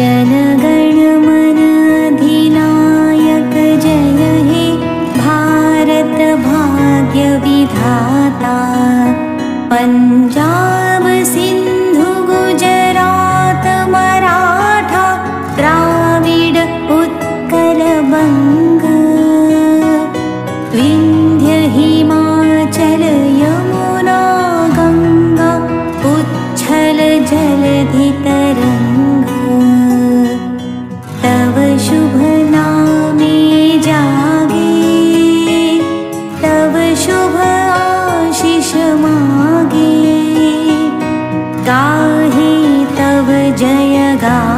जन गण मन अधिनायक जय हे भारत भाग्य विधाता। पंजाब सिंधु गुजरात मराठा द्राविड उत्कल बंग विंध्य हिमाचल यमुना गंगा उच्छल जलधि तरंग। तव शुभ नामे जागे तव शुभ आशीष मागे गाहे तव जय गा।